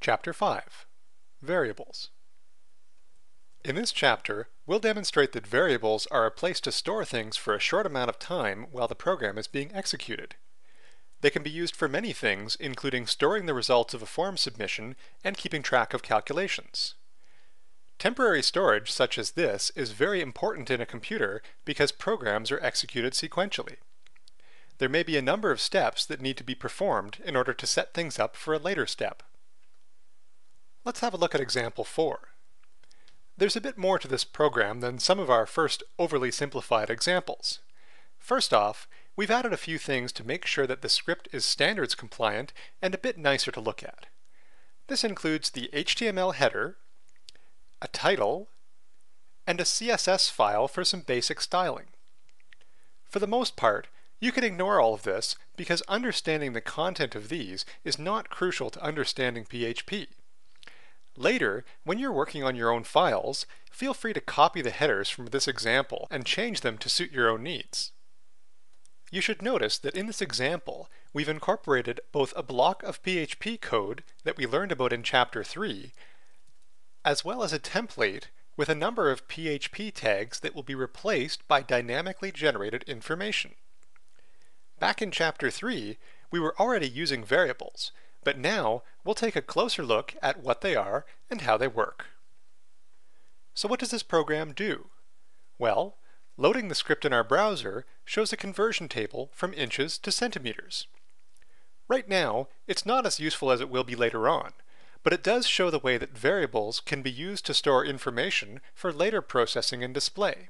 Chapter 5, Variables. In this chapter, we'll demonstrate that variables are a place to store things for a short amount of time while the program is being executed. They can be used for many things, including storing the results of a form submission and keeping track of calculations. Temporary storage such as this is very important in a computer because programs are executed sequentially. There may be a number of steps that need to be performed in order to set things up for a later step. Let's have a look at example 4. There's a bit more to this program than some of our first overly simplified examples. First off, we've added a few things to make sure that the script is standards compliant and a bit nicer to look at. This includes the HTML header, a title, and a CSS file for some basic styling. For the most part, you can ignore all of this because understanding the content of these is not crucial to understanding PHP. Later, when you're working on your own files, feel free to copy the headers from this example and change them to suit your own needs. You should notice that in this example, we've incorporated both a block of PHP code that we learned about in Chapter 3, as well as a template with a number of PHP tags that will be replaced by dynamically generated information. Back in Chapter 3, we were already using variables, but now we'll take a closer look at what they are and how they work. So what does this program do? Well, loading the script in our browser shows a conversion table from inches to centimeters. Right now, it's not as useful as it will be later on, but it does show the way that variables can be used to store information for later processing and display.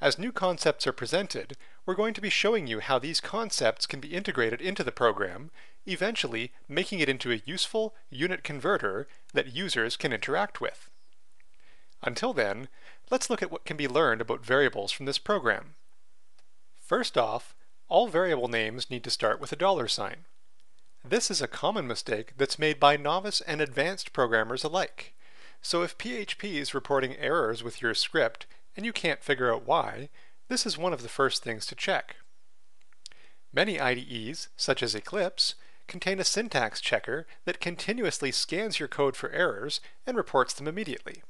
As new concepts are presented, we're going to be showing you how these concepts can be integrated into the program, eventually making it into a useful unit converter that users can interact with. Until then, let's look at what can be learned about variables from this program. First off, all variable names need to start with a $. This is a common mistake that's made by novice and advanced programmers alike. So if PHP is reporting errors with your script, and you can't figure out why, this is one of the first things to check. Many IDEs, such as Eclipse, contain a syntax checker that continuously scans your code for errors and reports them immediately.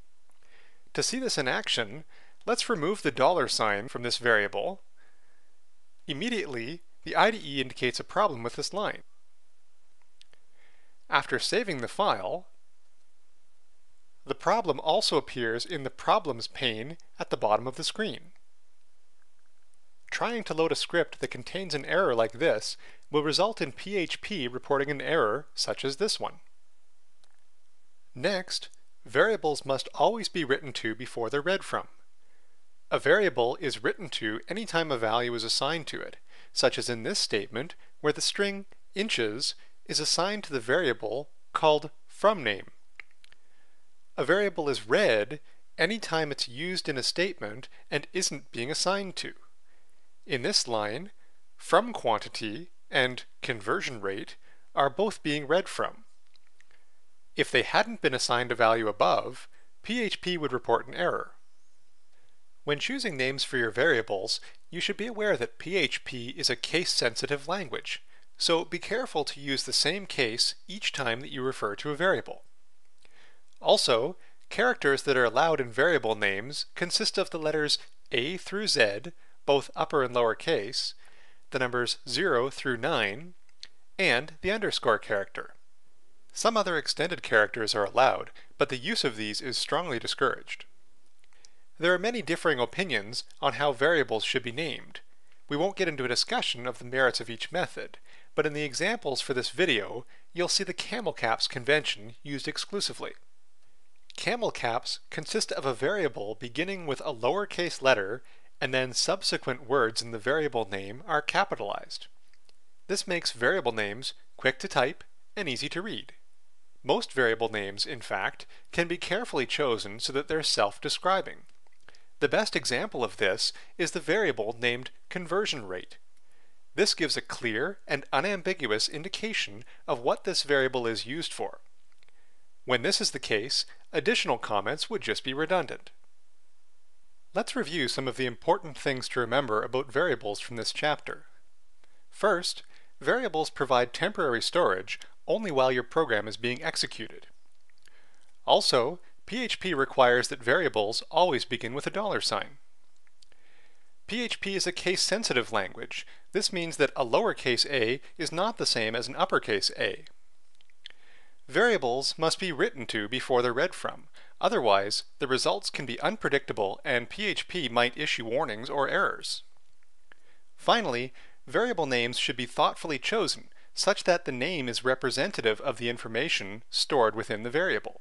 To see this in action, let's remove the $. From this variable. Immediately, the IDE indicates a problem with this line. After saving the file, the problem also appears in the Problems pane at the bottom of the screen. Trying to load a script that contains an error like this will result in PHP reporting an error such as this one. Next, variables must always be written to before they're read from. A variable is written to any time a value is assigned to it, such as in this statement where the string inches is assigned to the variable called fromName. A variable is read any time it's used in a statement and isn't being assigned to. In this line, from quantity and conversion rate are both being read from. If they hadn't been assigned a value above, PHP would report an error. When choosing names for your variables, you should be aware that PHP is a case-sensitive language, so be careful to use the same case each time that you refer to a variable. Also, characters that are allowed in variable names consist of the letters A through Z, both upper and lower case, the numbers 0 through 9, and the underscore character. Some other extended characters are allowed, but the use of these is strongly discouraged. There are many differing opinions on how variables should be named. We won't get into a discussion of the merits of each method, but in the examples for this video, you'll see the camel caps convention used exclusively. Camel caps consist of a variable beginning with a lowercase letter, and then subsequent words in the variable name are capitalized. This makes variable names quick to type and easy to read. Most variable names, in fact, can be carefully chosen so that they're self-describing. The best example of this is the variable named conversion rate. This gives a clear and unambiguous indication of what this variable is used for. When this is the case, additional comments would just be redundant. Let's review some of the important things to remember about variables from this chapter. First, variables provide temporary storage only while your program is being executed. Also, PHP requires that variables always begin with a $sign. PHP is a case-sensitive language. This means that a lowercase a is not the same as an uppercase A. Variables must be written to before they're read from. Otherwise, the results can be unpredictable and PHP might issue warnings or errors. Finally, variable names should be thoughtfully chosen, such that the name is representative of the information stored within the variable.